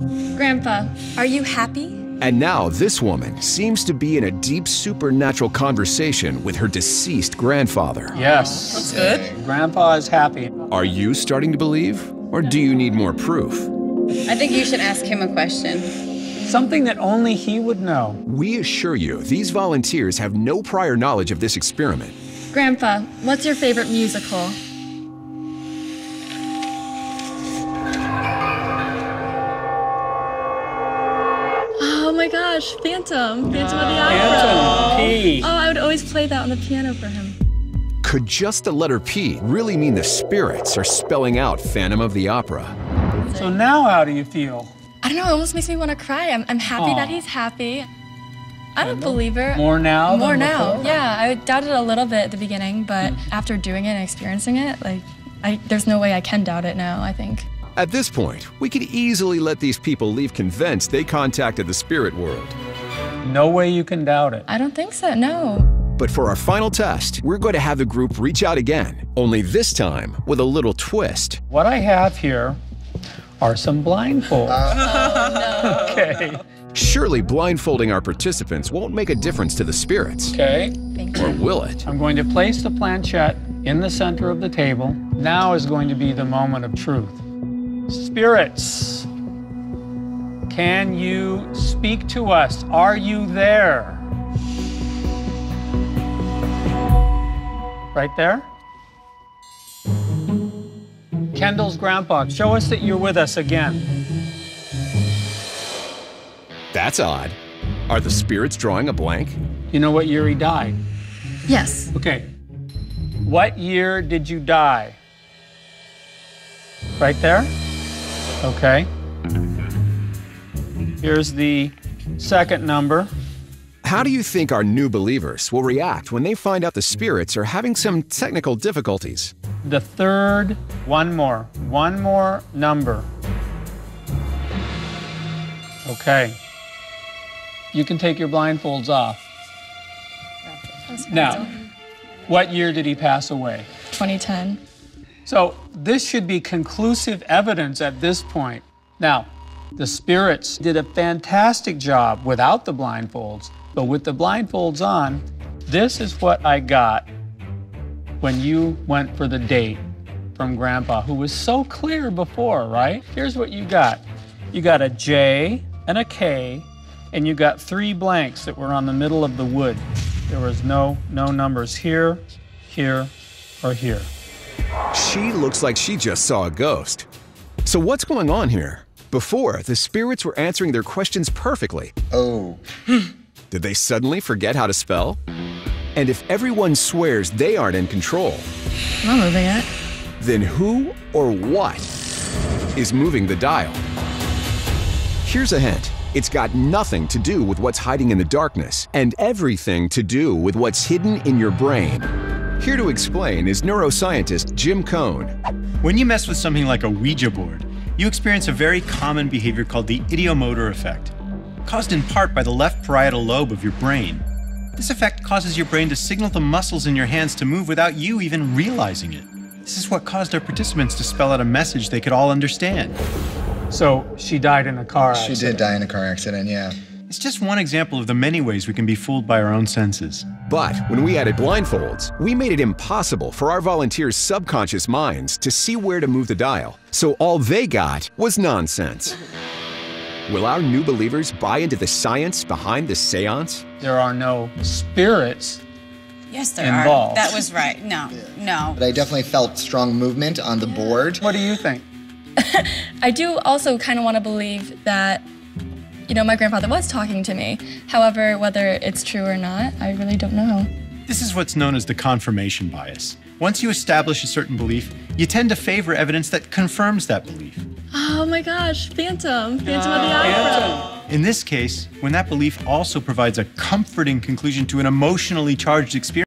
Grandpa, are you happy? And now this woman seems to be in a deep supernatural conversation with her deceased grandfather. Yes. That's good. Grandpa is happy. Are you starting to believe, or do you need more proof? I think you should ask him a question. Something that only he would know. We assure you, these volunteers have no prior knowledge of this experiment. Grandpa, what's your favorite musical? Oh my gosh, Phantom of the Opera. Phantom. Oh, I would always play that on the piano for him. Could just the letter P really mean the spirits are spelling out Phantom of the Opera? So now how do you feel? I don't know, it almost makes me want to cry. I'm happy that he's happy. I'm a believer. More now than before? More now, yeah. I doubted a little bit at the beginning, but after doing it and experiencing it, like, there's no way I can doubt it now, I think. At this point, we could easily let these people leave convinced they contacted the spirit world. No way you can doubt it. I don't think so, no. But for our final test, we're going to have the group reach out again, only this time with a little twist. What I have here are some blindfolds. Oh, no. Okay. Surely blindfolding our participants won't make a difference to the spirits. Okay. Or will it? I'm going to place the planchette in the center of the table. Now is going to be the moment of truth. Spirits, can you speak to us? Are you there? Right there? Kendall's grandpa, show us that you're with us again. That's odd. Are the spirits drawing a blank? You know what year he died? Yes. Okay. What year did you die? Right there? Okay. Here's the second number. How do you think our new believers will react when they find out the spirits are having some technical difficulties? The third, one more number. Okay. You can take your blindfolds off. Now, what year did he pass away? 2010. So this should be conclusive evidence at this point. Now, the spirits did a fantastic job without the blindfolds, but with the blindfolds on, this is what I got when you went for the date from Grandpa, who was so clear before, right? Here's what you got. You got a J and a K, and you got three blanks that were on the middle of the wood. There was no numbers here, here, or here. She looks like she just saw a ghost. So what's going on here? Before, the spirits were answering their questions perfectly. Oh. Did they suddenly forget how to spell? And if everyone swears they aren't in control, I'm moving it. Then who or what is moving the dial? Here's a hint. It's got nothing to do with what's hiding in the darkness and everything to do with what's hidden in your brain. Here to explain is neuroscientist Jim Cohn. When you mess with something like a Ouija board, you experience a very common behavior called the ideomotor effect, caused in part by the left parietal lobe of your brain. This effect causes your brain to signal the muscles in your hands to move without you even realizing it. This is what caused our participants to spell out a message they could all understand. So she died in a car accident. She did die in a car accident, yeah. It's just one example of the many ways we can be fooled by our own senses. But when we added blindfolds, we made it impossible for our volunteers' subconscious minds to see where to move the dial, so all they got was nonsense. Will our new believers buy into the science behind the seance? There are no spirits involved. Yes, there are. That was right. No, no. But I definitely felt strong movement on the board. What do you think? I do also kind of want to believe that, you know, my grandfather was talking to me. However, whether it's true or not, I really don't know. This is what's known as the confirmation bias. Once you establish a certain belief, you tend to favor evidence that confirms that belief. Oh my gosh, Phantom of the Opera. In this case, when that belief also provides a comforting conclusion to an emotionally charged experience,